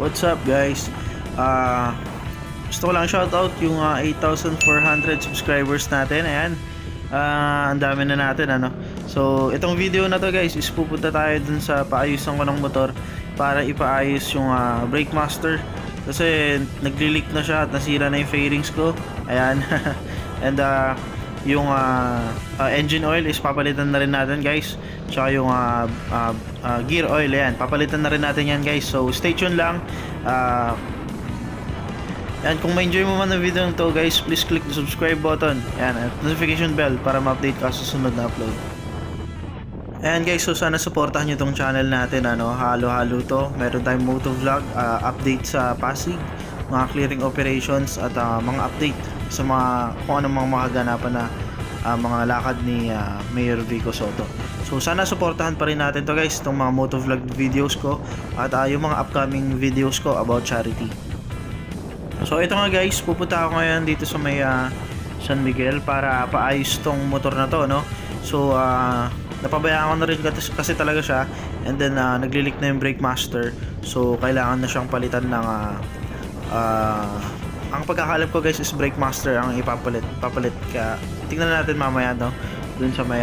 What's up guys? Gusto ko lang shoutout yung 8,400 subscribers natin. Ayan, ang dami na natin, ano. So itong video na to guys is pupunta tayo dun sa paayusan ko ng motor para ipaayos yung brake master, kasi nagli-leak na siya at nasira na yung fairings ko. Ayan. And yung engine oil is papalitan na rin natin guys, tsaka yung gear oil, ayan, papalitan na rin natin yan guys. So stay tuned lang. And kung ma-enjoy mo man ang video nito guys, please click the subscribe button, ayan, at notification bell para ma-update ka sa susunod na upload. Ayan guys, so sana supportahan nyo tong channel natin, ano, halo-halo to. Meron tayong motovlog, update sa Pasig, mga clearing operations, at mga update sa mga kung anong mga makaganapan na mga lakad ni Mayor Vico Sotto. So sana suportahan pa rin natin to guys, itong mga motovlog videos ko at yung mga upcoming videos ko about charity. So ito nga guys, pupunta ako ngayon dito sa may San Miguel para paayos tong motor na to, no? So napabayaan ko na rin kasi talaga siya, and then nagli-leak na yung brake master, so kailangan na siyang palitan ng ang pagkakaalam ko guys is brake master ang ipapalit ka. Tingnan natin mamaya, no, dun sa may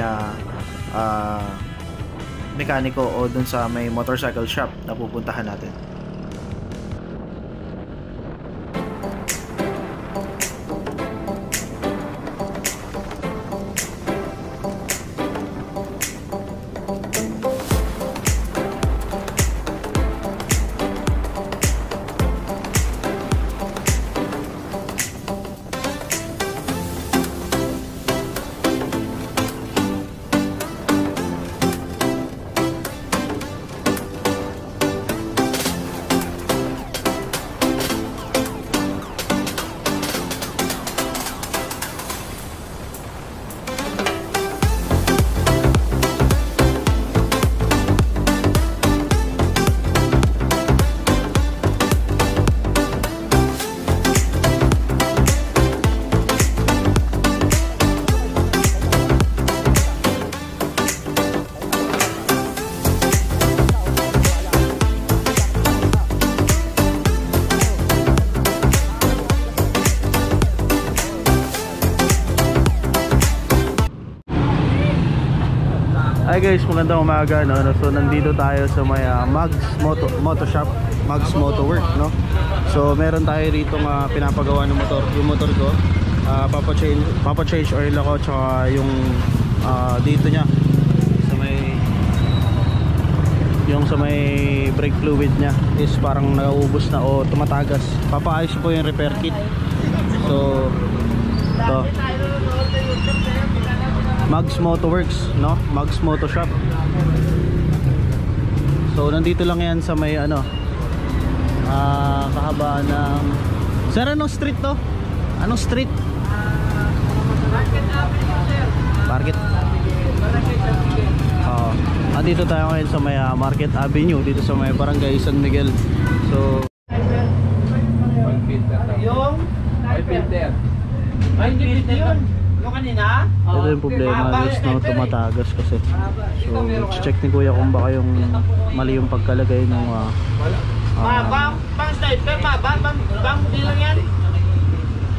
mekaniko o dun sa may motorcycle shop na pupuntahan natin. Hi guys, magandang umaga, no? So nandito tayo sa may Mag's Motorshop, Mag's Motorworks, no? So meron tayo rito mga pinapagawa ng motor, yung motor ko. Papa-change oil ako, tsaka yung dito niya sa may brake fluid niya is parang nauubos na o tumatagas. Papaayos po yung repair kit. So to Mag's Motorworks, no? Mag's Motorshop. So nandito lang 'yan sa may ano, kahabaan ng sir, anong street to? Anong street? Market Avenue, sir. Market. Oh, dito tayo ngayon sa may Market Avenue dito sa may Barangay San Miguel. So yung filter. May filter 'yun. Ito yung problema, is no, tumatagas kasi. So check ni kuya kung baka yung mali yung pagkalagay ng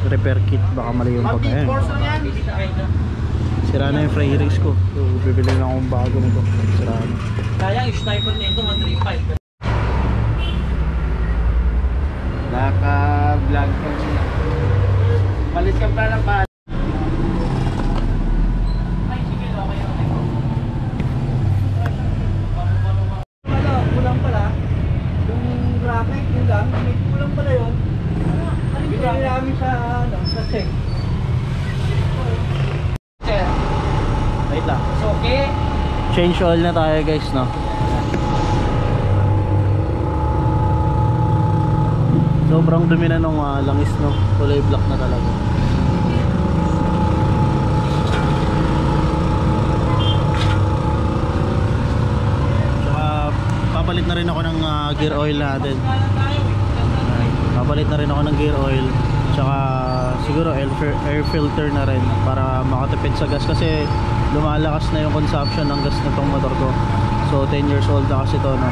repair kit, baka mali yung pagkalagay. Sira na yung fairings ko, so bibili na akong bago nito. Sira na. Kaya yung sniper nito 135. Naka-vlog ka siya. Malis ka pa ng bahay. Change oil na tayo guys, no? Sobrang dumi na nung langis, no? Kulay black na talaga. Tsaka papalit na rin ako ng gear oil natin. Papalit na rin ako ng gear oil, tsaka siguro air filter na rin para makatipid sa gas, kasi lumalakas na yung consumption ng gas na tong motor ko. So 10 years old na kasi to, no?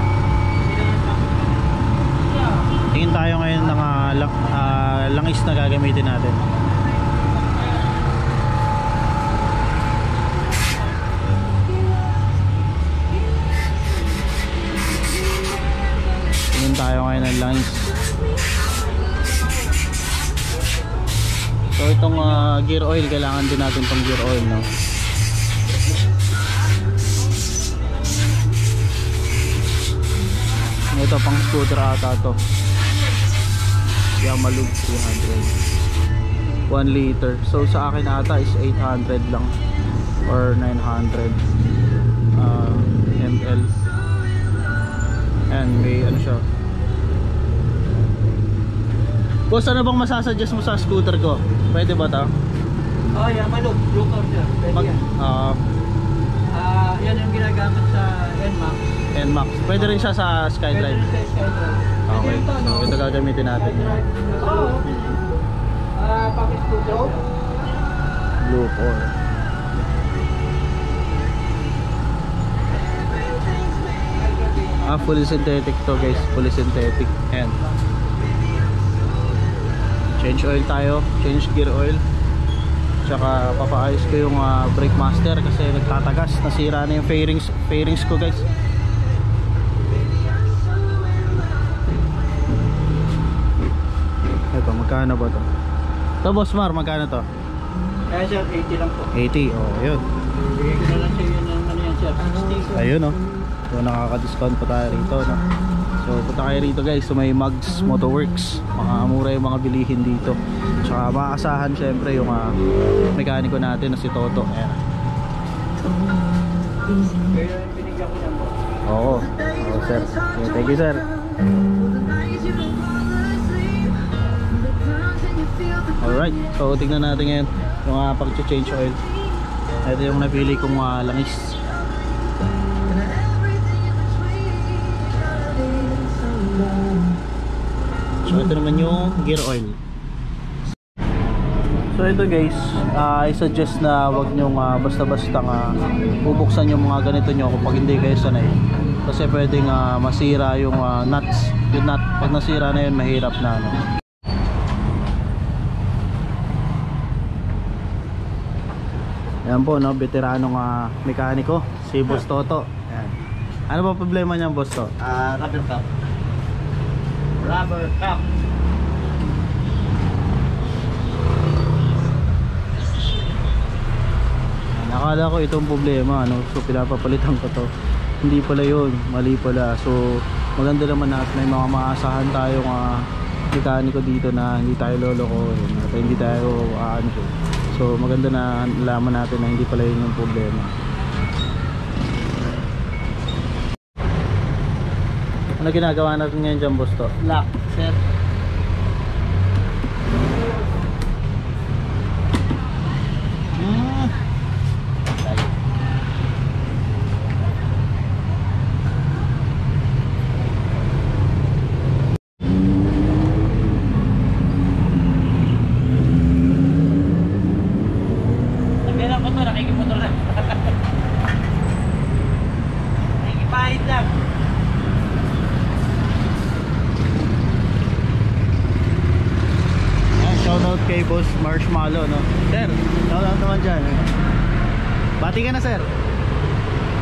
Tingin tayo ngayon ng langis na gagamitin natin. Tingin tayo ngayon ng langis. So itong gear oil, kailangan din natin itong gear oil, no? Ito pang scooter ata to. Yamalube 300 1 liter. So sa akin ata is 800 lang or 900 ml. And may ano siya. Boss, ano bang masasuggest mo sa scooter ko? Pwede ba ta? Oh, Yamalube blue color siya. Pwede yan. Yan yung ginagamit sa N-Max. N-Max. Pwede rin siya sa Skyline. Okay. So ito gagamitin natin. Package blue core. Fully synthetic to guys. Fully synthetic. And change oil tayo. Change gear oil. Tsaka papaayos ko yung brake master kasi nagtatagas. Nasira na yung fairings ko guys. Magkano ba to? Ito boss Mar, magkano to? Kaya sir, 80 lang po. 80, o oh, yun. Bigay ko na lang sa'yo ng ano yan sir, 60. Ayun o, so nakaka-discount po tayo rito, no? So punta kayo rito guys, so may Mag's Motorworks. Mura yung mga bilihin dito. Tsaka maaasahan syempre yung mekaniko natin na si Toto. Ayan. Kaya binigyan ko na po. Oo, oo sir, okay, thank you sir. Alright, so tignan natin ngayon yung pag-change oil. Ito yung napili kong langis. So ito naman yung gear oil. So ito guys, I suggest na wag nyong basta-basta bubuksan yung mga ganito nyo kapag hindi kayo sanay. Kasi pwedeng masira yung nuts. Yung nut, pag nasira na yun, mahirap na ano. Ayan po, no, veteranong mekaniko, si Boss Toto. Ayan. Ano ba problema niyan, Boss Toto? Rubber cap. Rubber cap. Nakala ko itong problema, ano, so pinapapalitan ko to. Hindi pala yun, mali pala. So maganda naman na may mga maasahan tayong mekaniko dito na hindi tayo loloko. Hindi tayo ano po. So maganda na nalaman natin na hindi pala yun yung problema. Ano ginagawa natin ngayon dyan, Boss Toto? Lock, sir. Kay Boss Marshmallow, no? Sir, shout out naman dyan. Bati ka na, sir.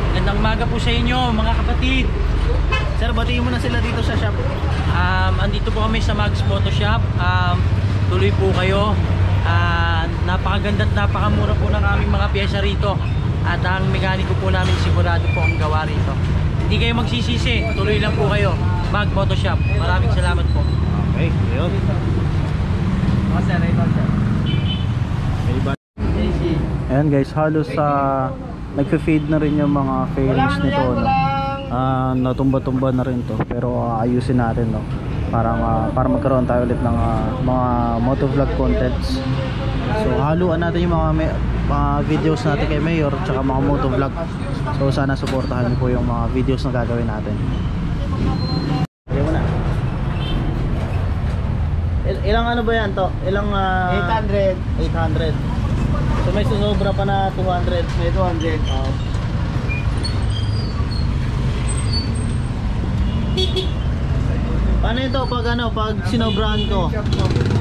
Magandang maga po sa inyo, mga kapatid. Sir, batiin mo na sila dito sa shop. Andito po kami sa Mag's Moto Shop. Tuloy po kayo. Napakaganda at napakamura po ng aming mga pyesa rito. At ang mekaniko po namin sigurado po ang gawa rito. Hindi kayo magsisisi. Tuloy lang po kayo. Mag's Moto Shop. Maraming salamat po. Okay, yun. Ayan guys, halos nagfe-fade na rin yung mga fairings nito, no? Natumba-tumba na rin to, pero ayusin natin, no? Para magkaroon tayo ulit ng mga motovlog contents. So haluan natin yung mga videos natin kay Mayor tsaka mga motovlog. So sana suportahan niyo po yung mga videos na gagawin natin. Ilang ano ba yan to? Ilang 800. So may susobra pa na 200. May 200. Oh. Paano ito pag ano, pag sinobrahan ko?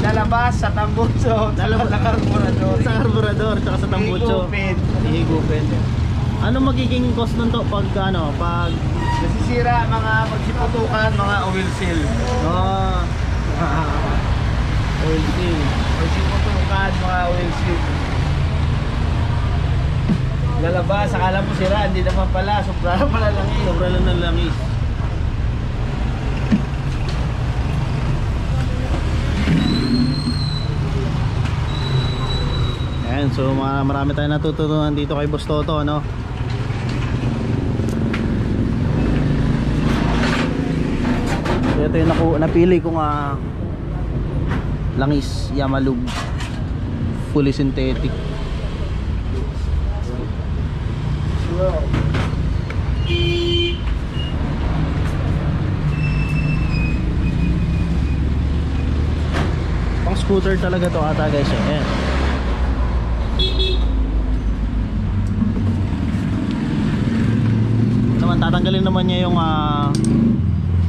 Lalabas sa tambucho, sa karburador. Sa karburador, tsaka sa tambucho. Higupin. Ano magiging cost nun to pag ano, pag nasisira, mga pagsiputukan, mga oil seal. Oh. Oil seal. Pagsiputukan, mga oil seal. Lalabas, akala mo sira, hindi naman pala, sobra lang pala langis. Sobra lang ng langis. Ayan, so marami tayong natututunan dito kay Boss Toto, no? So, ito yung napili kong langis, Yamalube, fully synthetic. Pang scooter talaga to ata guys, ayan. Naman tatanggalin naman niya yung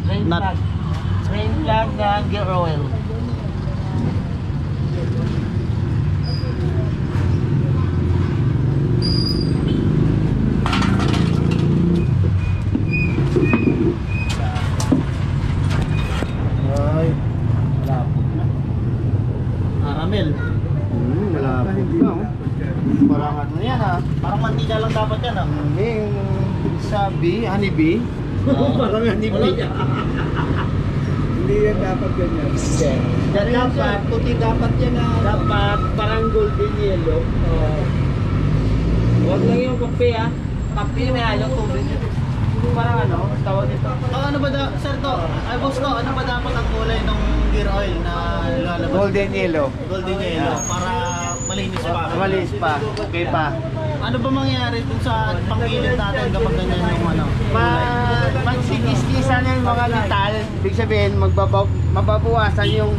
train plug na gear oil. Honeybee? Oo, parang honeybee. Hindi yan dapat ganyan. Dapat, puti dapat yan na. Dapat, parang golden yellow. Huwag lang yung kape ha. Kape may halong tubig. Parang ano, tawag nito. Ano ba dapat, sir to? Ay, boss ko, ano ba dapat ang kulay ng gear oil na lalabas? Golden yellow. Golden yellow, para malinis pa. Malinis pa, okay pa. Ano ba mangyayari kung sa pang-init natin kapag ganyan yung ano? Pag sigis-gisan yung mga metal, ibig sabihin mababawasan yung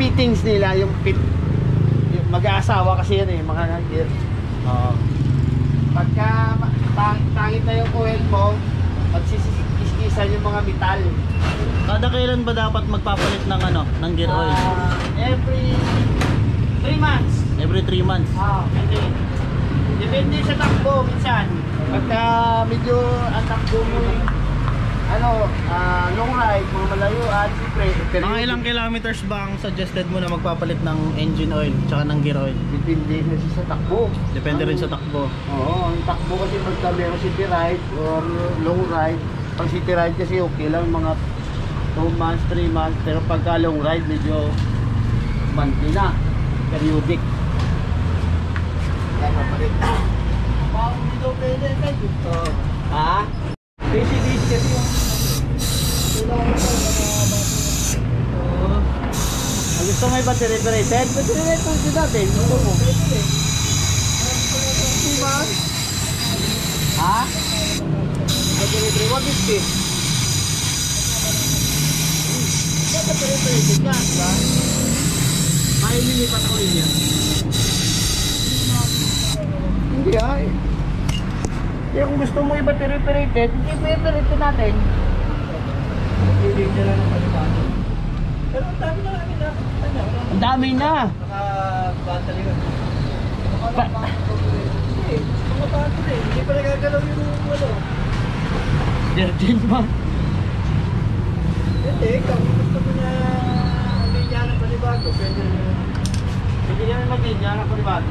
fittings nila, yung pit. Mag-aasawa kasi yan eh, mga gear. Oo. Pagka tangit na yung oil mo, pagsisigis-gisan yung mga metal. Kada kailan ba dapat magpapalit ng ano, ng gear oil? Every 3 months. Every 3 months? Oo, okay. Depende sa takbo minsan. Pagka medyo ang takbo mo ano, long ride, mga malayuan, siyempre. Mga ilang kilometers ba ang suggested mo na magpapalit ng engine oil tsaka ng gear oil? Depende kasi sa takbo. Depende rin sa takbo. Oo, ang takbo kasi pagka meron city ride or long ride. Pag city ride kasi okay lang mga 2 months, 3 months. Pero pagka long ride medyo monthly na, periodic. Ah, busy kasi yung gusto mo i-battery operated? Battery operated natin. Gusto mo? Ha? Battery operated, 150. Battery operated ka, ba? May lilipat ko rin yan. Hindi ay. Kaya kung gusto mo i-battery-operated, i-battery-operated natin. Pero ang dami na kami na. Ang dami na. Naka-battery ka. Naka-battery. Hindi pa nagagalaw yung walo. Virgin ba? Hindi, kung gusto mo na linya ng panibago, pwede na. Pwede na mag-linya ng panibago.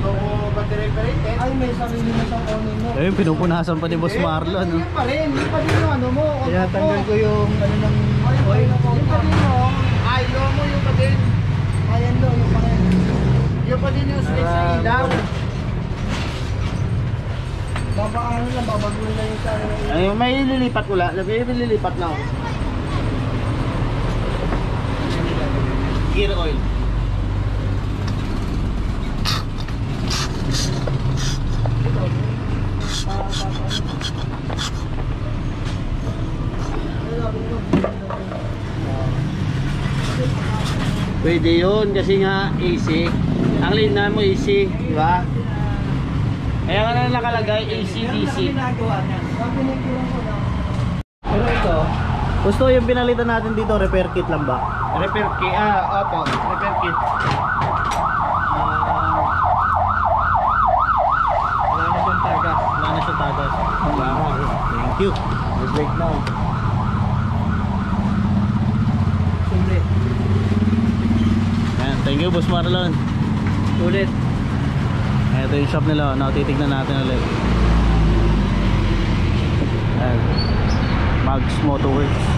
So, battery pa rin. Ay, may sarili na sa kaunin mo. Ayun, pinupunasan pa ni Boss Marlon. Hindi pa rin. Hindi pa rin yung ano mo. Kaya tanggal ko yung ano ng oil. Hindi pa rin mo. Ay, lo mo yung pa din. Ayan lo, yung pa rin. Yung pa din yung slit sa ilaw. Babaan lang, babaguhin na yung sarili. Ayun, may lilipat ko lang. May lilipat na ako. Gear oil. Pwede yun kasi nga AC. Ang lina mo AC, di ba? Kaya nga na nakalagay AC DC. Pero ito, Gusto yung pinalitan natin dito, repair kit lang ba? Repair kit, opo, repair kit. Wala na siyang tagas. Thank you. We'll break now. Simple. Ayan, thank you Boss Marlon. Ulit. Ito yung shop nila, titignan natin ulit. Mag's Motorworks.